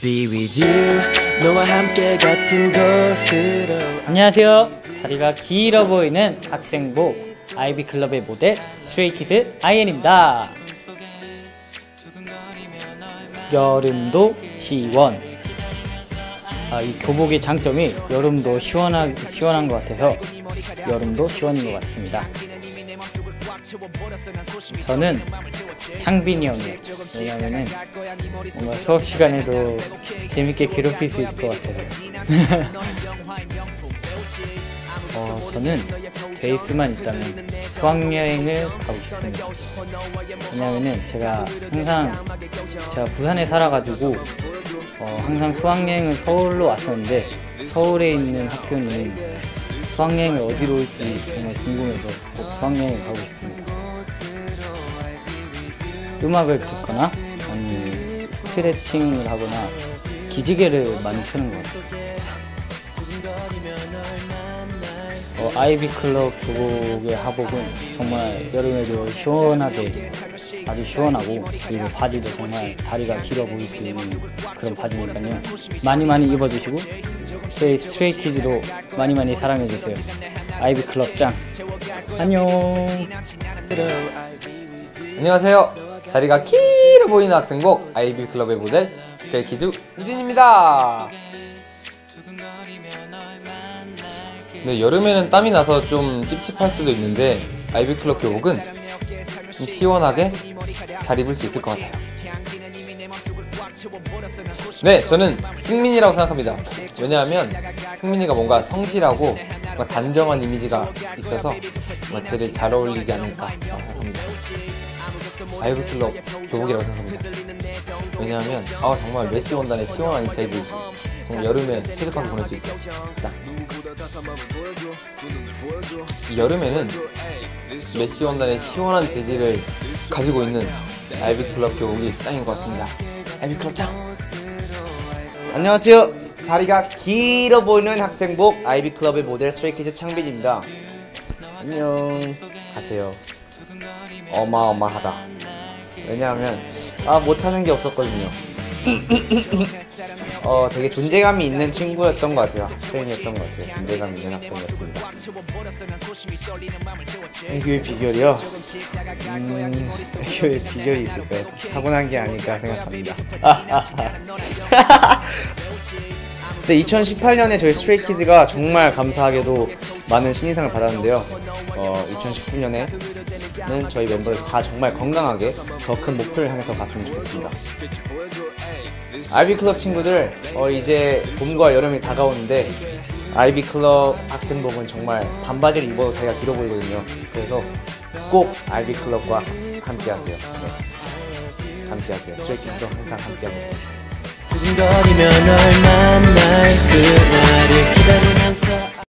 Be with you, 너와 함께 같은 곳으로. 안녕하세요. 다리가 길어 보이는 학생복 아이비 클럽의 모델 스트레이 키즈 아이엔입니다. 여름도 시원. 이 교복의 장점이 여름도 시원한 것 같아서 여름도 시원인 것 같습니다. 저는 창빈이 형이에요. 왜냐면은 뭔가 수업 시간에도 재밌게 괴롭힐 수 있을 것 같아요. 저는 제이스만 있다면 수학여행을 가고 싶습니다. 왜냐면은 제가 항상 부산에 살아가지고 항상 수학여행을 서울로 왔었는데 서울에 있는 학교는 수학여행을 어디로 올지 정말 궁금해서 꼭 수학여행을 가고 싶습니다. 음악을 듣거나 아니 스트레칭을 하거나 기지개를 많이 펴는 것 같아요. 아이비 클럽 교복의 하복은 정말 여름에도 시원하게 아주 시원하고, 그리고 바지도 정말 다리가 길어 보일 수 있는 그런 바지니까요. 많이 입어주시고 저희 스트레이 키즈도 많이 사랑해주세요. 아이비 클럽 짱! 안녕! 안녕하세요. 다리가 길어 보이는 학생복 아이비 클럽의 모델 스트레이 키즈 우진입니다. 네, 여름에는 땀이 나서 좀 찝찝할 수도 있는데 아이비 클럽 교복은 좀 시원하게 잘 입을 수 있을 것 같아요. 네, 저는 승민이라고 생각합니다. 왜냐하면 승민이가 뭔가 성실하고 뭔가 단정한 이미지가 있어서 제일 잘 어울리지 않을까 생각합니다. 아이비 클럽 교복이라고 생각합니다. 왜냐하면 정말 메시 원단의 시원한 재질, 정말 여름에 쾌적하게 보낼 수 있어요. 자, 여름에는 메쉬 원단의 시원한 재질을 가지고 있는 아이비 클럽 교복이 짱인 것 같습니다. 아이비 클럽 짱! 안녕하세요. 다리가 길어 보이는 학생복 아이비 클럽의 모델 스트레이 키즈 창빈입니다. 안녕 하세요. 어마어마하다. 왜냐하면 못하는 게 없었거든요. 되게 존재감이 있는 친구였던 것 같아요. 학생이었던 것 같아요. 존재감 있는 학생이었습니다. 애교의 비결이요? 애교의 비결이 있을까요? 타고난 게 아닐까 생각합니다. 근데 2018년에 저희 스트레이 키즈가 정말 감사하게도 많은 신인상을 받았는데요. 2019년에는 저희 멤버들 다 정말 건강하게 더 큰 목표를 향해서 갔으면 좋겠습니다. 아이비 클럽 친구들, 이제 봄과 여름이 다가오는데 아이비 클럽 학생복은 정말 반바지를 입어도 다리가 길어 보이거든요. 그래서 꼭 아이비 클럽과 함께 하세요. 네, 함께 하세요. 스트레이 키즈도 항상 함께 하겠습니다.